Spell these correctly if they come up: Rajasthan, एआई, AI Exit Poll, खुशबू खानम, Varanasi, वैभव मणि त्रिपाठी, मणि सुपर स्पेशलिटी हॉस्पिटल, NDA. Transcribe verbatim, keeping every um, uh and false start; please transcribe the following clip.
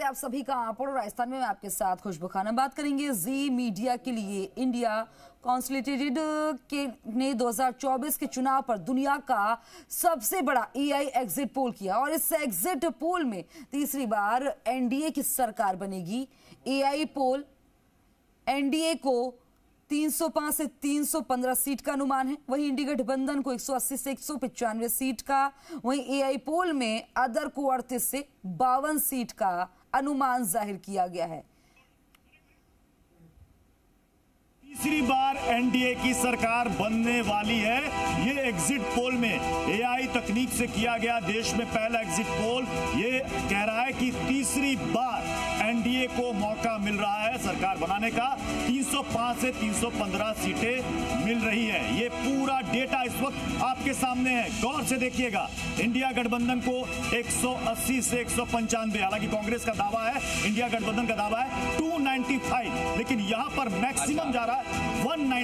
आप सभी का आपोड़ो राजस्थान में मैं आपके साथ खुशबू खानम बात करेंगे जी मीडिया के लिए। इंडिया कॉन्सोलिडेटेड के ने दो हज़ार चौबीस के चुनाव पर दुनिया का सबसे बड़ा एआई एग्जिट पोल किया और इस एग्जिट पोल में तीसरी बार एनडीए की सरकार बनेगी। एआई पोल एनडीए को तीन सौ पाँच से तीन सौ पंद्रह सीट का अनुमान है, वहीं इंडी गठबंधन को एक सौ अस्सी से एक सौ पचानवे सीट का, वहीं एआई पोल में अदर को अड़तीस से बावन सीट का अनुमान जाहिर किया गया है। तीसरी बार एनडीए की सरकार बनने वाली है। ये एग्जिट पोल में एआई तकनीक से किया गया देश में पहला एग्जिट पोल ये कह रहा है कि तीसरी बार एनडीए को मौका मिल रहा है सरकार बनाने का। तीन सौ पाँच से तीन सौ पंद्रह सीटें मिल रही है। ये पूरा डेटा इस वक्त आपके सामने है, गौर से देखिएगा। इंडिया गठबंधन को एक सौ अस्सी से एक सौ पंचानवे, हालांकि कांग्रेस का दावा है, इंडिया गठबंधन का दावा है टू नाइन्टी फाइव, लेकिन यहाँ पर मैक्सिमम जा रहा है वन नाइन्टी।